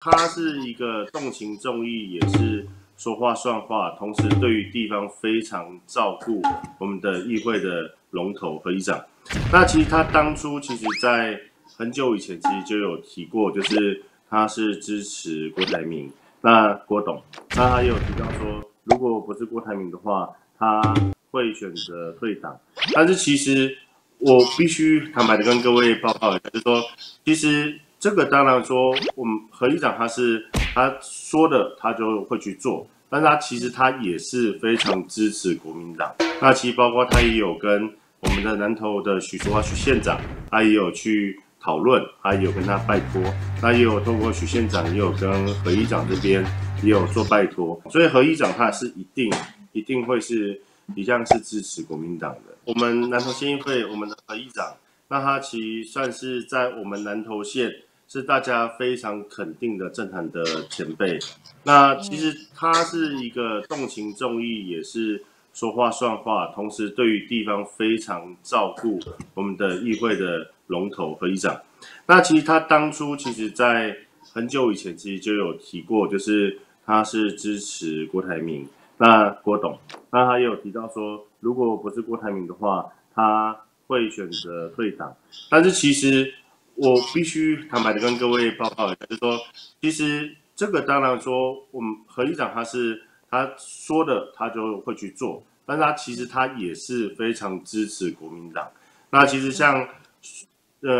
他是一个重情重义，也是说话算话，同时对于地方非常照顾我们的议会的龙头和议长。那其实他当初其实在很久以前其实就有提过，就是他是支持郭台铭。那郭董，那他也有提到说，如果不是郭台铭的话，他会选择退党。但是其实我必须坦白的跟各位报告一下，就是说其实。 这个当然说，我们何议长他说的，他就会去做。但是他其实他也是非常支持国民党。那其实包括他也有跟我们的南投的许淑华许县长，他也有去讨论，他也有跟他拜托，他也有透过许县长，也有跟何议长这边也有做拜托。所以何议长他是一定会是一样是支持国民党的。我们南投县议会，我们的何议长，那他其实算是在我们南投县。 是大家非常肯定的政坛的前辈，那其实他是一个重情重义，也是说话算话，同时对于地方非常照顾我们的议会的龙头和议长。那其实他当初其实在很久以前其实就有提过，就是他是支持郭台铭，那郭董，那他也有提到说，如果不是郭台铭的话，他会选择退党。但是其实。 我必须坦白的跟各位报告一下，就是说，其实这个当然说，我们何议长他说的，他就会去做，但是他其实他也是非常支持国民党。那其实像，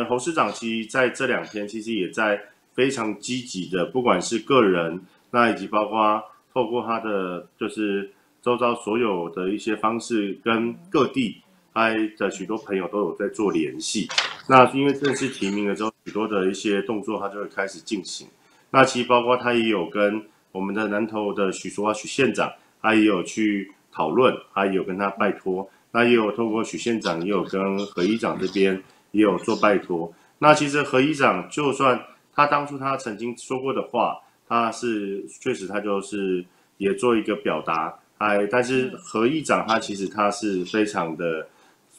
侯市长其实在这两天其实也在非常积极的，不管是个人，那以及包括透过他的就是周遭所有的一些方式，跟各地。 他的许多朋友都有在做联系，那因为正式提名了之后，许多的一些动作他就会开始进行。那其实包括他也有跟我们的南投的许淑华许县长，他也有去讨论，他也有跟他拜托，那也有透过许县长，也有跟何议长这边也有做拜托。那其实何议长就算他当初他曾经说过的话，他是确实他就是也做一个表达，但是何议长他其实他是非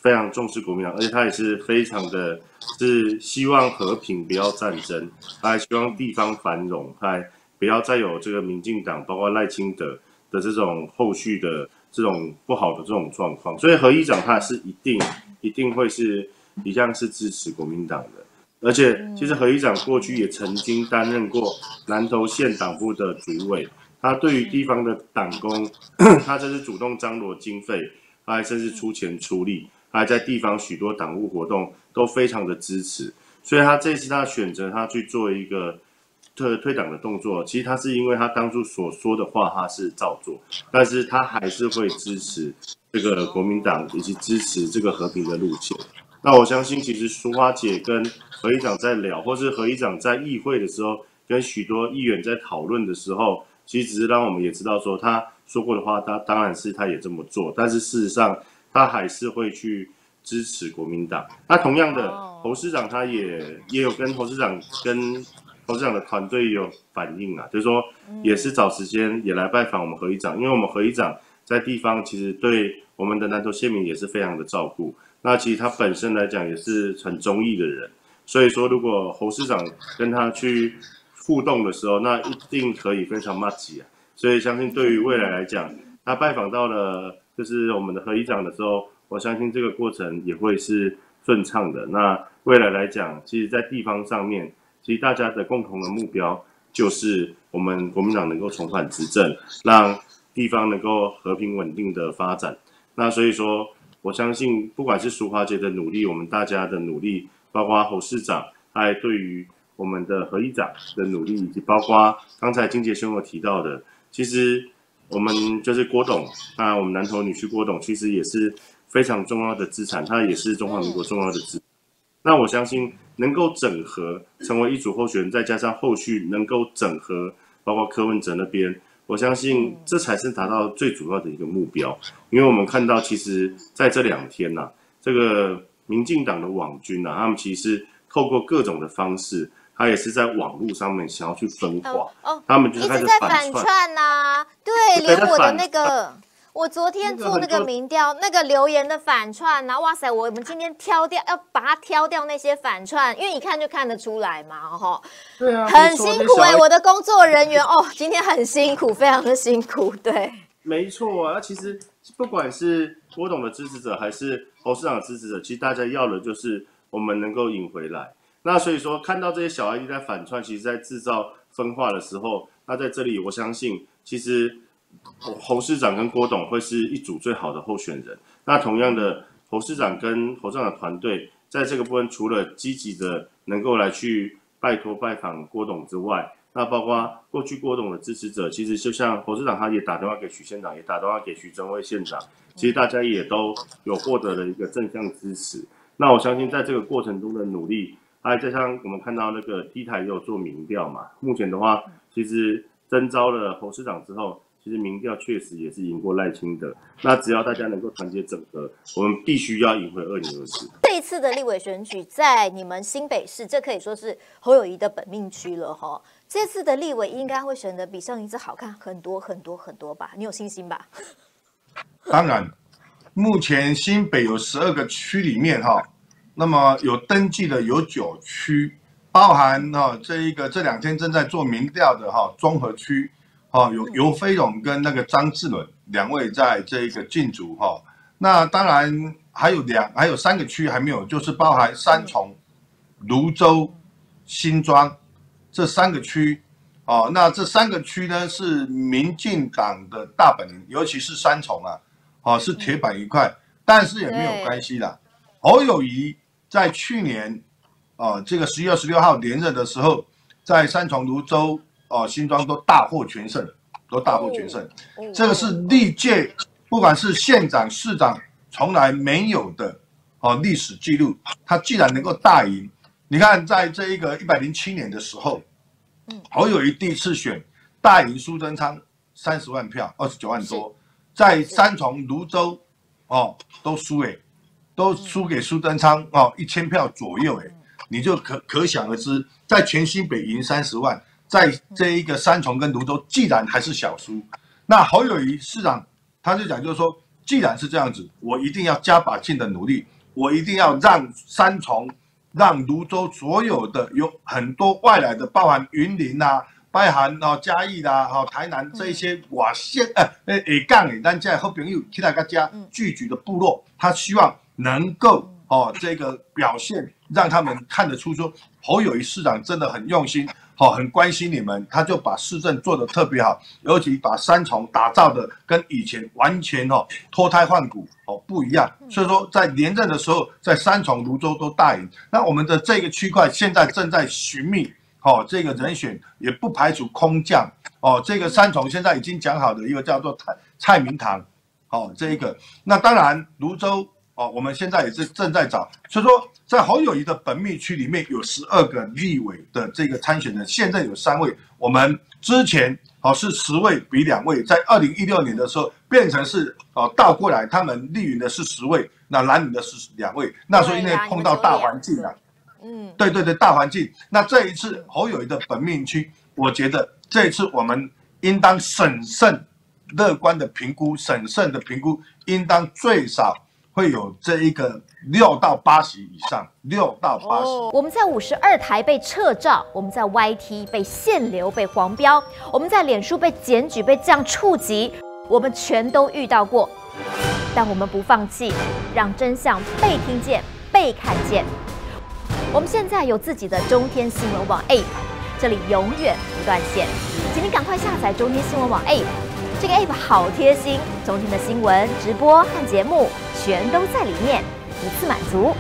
常重视国民党，而且他也是非常的，是希望和平，不要战争，他还希望地方繁荣，还不要再有这个民进党，包括赖清德的这种后续的这种不好的这种状况。所以何议长他是一定会是一样是支持国民党的，而且其实何议长过去也曾经担任过南投县党部的主委，他对于地方的党工，他这是主动张罗经费，他还甚至出钱出力。 还在地方许多党务活动都非常的支持，所以他这次他选择他去做一个退党的动作，其实他是因为他当初所说的话他是照做，但是他还是会支持这个国民党以及支持这个和平的路线。那我相信，其实淑华姐跟何议长在聊，或是何议长在议会的时候，跟许多议员在讨论的时候，其实只是让我们也知道说他说过的话，他当然是他也这么做，但是事实上。 他还是会去支持国民党。那同样的，侯市长他也有跟侯市长的团队有反映啊，就是说也是找时间也来拜访我们何议长，因为我们何议长在地方其实对我们的南投县民也是非常的照顾。那其实他本身来讲也是很忠义的人，所以说如果侯市长跟他去互动的时候，那一定可以非常默契啊。所以相信对于未来来讲，他拜访到了。 就是我们的何议长的时候，我相信这个过程也会是顺畅的。那未来来讲，其实，在地方上面，其实大家的共同的目标就是我们国民党能够重返执政，让地方能够和平稳定的发展。那所以说，我相信不管是淑华姐的努力，我们大家的努力，包括侯市长，还对于我们的何议长的努力，以及包括刚才金杰兄有提到的，其实。 我们就是郭董，那我们南投女婿郭董其实也是非常重要的资产，他也是中华民国重要的资产。那我相信能够整合成为一组候选人，再加上后续能够整合，包括柯文哲那边，我相信这才是达到最主要的一个目标。因为我们看到，其实在这两天呐、啊，这个民进党的网军呐、啊，他们其实透过各种的方式。 他也是在网络上面想要去分化，他们就是开始在反串呐、啊。对，连我的那个，我昨天做那个民调，那个留言的反串，然后哇塞，我们今天挑掉，要把它挑掉那些反串，因为一看就看得出来嘛，哈。对啊，很辛苦哎、欸，我的工作人员哦，今天很辛苦，非常的辛苦，对。没错啊，其实不管是郭董的支持者还是侯市长的支持者，其实大家要的就是我们能够引回来。那所以说，看到这些小 ID 在反串，其实在制造分化的时候，那在这里我相信，其实。 侯市长跟郭董会是一组最好的候选人。那同样的，侯市长跟侯市长的团队在这个部分，除了积极的能够来去拜托拜访郭董之外，那包括过去郭董的支持者，其实就像侯市长他也打电话给许县长，也打电话给徐榛蔚县长，其实大家也都有获得了一个正向支持。那我相信在这个过程中的努力，还加上我们看到那个T台也有做民调嘛，目前的话，其实征召了侯市长之后。 其实民调确实也是赢过赖清德，那只要大家能够团结整合，我们必须要赢回2024。这一次的立委选举在你们新北市，这可以说是侯友宜的本命区了哈。这次的立委应该会选得比上一次好看很多很多很多吧？你有信心吧？当然，目前新北有12个区里面哈，那么有登记的有9区，包含哈这两天正在做民调的哈中和区。 哦，有游飞龙跟那个张志伦2位在这个竞逐哈，那当然还有3个区还没有，就是包含三重、芦洲、新庄这3个区哦。那这3个区呢是民进党的大本营，尤其是三重啊，哦是铁板一块，但是也没有关系啦。侯友宜在去年这个11月26号连任的时候，在三重、芦洲。 哦，新庄都大获全胜，这个是历届不管是县长、市长从来没有的哦历史记录。他既然能够大赢，你看在这一个107年的时候，侯友宜第一次选大赢苏贞昌30万票，29万多，在三重、芦洲哦都输给苏贞昌哦1000票左右哎，你就可想而知，在全新北赢30万。 在这一个三重跟芦洲，既然还是小输，那侯友宜市长他就讲，就是说，既然是这样子，我一定要加把劲的努力，我一定要让三重、让芦洲所有的有很多外来的，包含云林呐、啊、包含嘉义啦、啊、台南这些外县咱这好朋友其他各家聚集的部落，他希望能够这个表现，让他们看得出说，侯友宜市长真的很用心。 好，很关心你们，他就把市政做得特别好，尤其把三重打造的跟以前完全脱胎换骨不一样。所以说，在连任的时候，在三重、芦洲都大赢。那我们的这个区块现在正在寻觅这个人选，也不排除空降这个三重现在已经讲好的一个叫做蔡明堂，这一个。那当然芦洲我们现在也是正在找，所以说。 在侯友宜的本命区里面有12个立委的这个参选人，现在有3位。我们之前是10位比2位，在2016年的时候变成是倒过来，他们立云的是10位，那蓝云的是2位。那时候因为碰到大环境了，对，大环境。那这一次侯友宜的本命区，我觉得这一次我们应当审慎、乐观的评估，应当最少。 会有这一个6到8席以上，6到8席。我们在52台被撤照，我们在 YT 被限流、被黄标，我们在脸书被检举、被这样触及，我们全都遇到过。但我们不放弃，让真相被听见、被看见。我们现在有自己的中天新闻网 App， 这里永远不断线，请你赶快下载中天新闻网 App。 这个 app 好贴心，中天的新闻、直播和节目全都在里面，一次满足。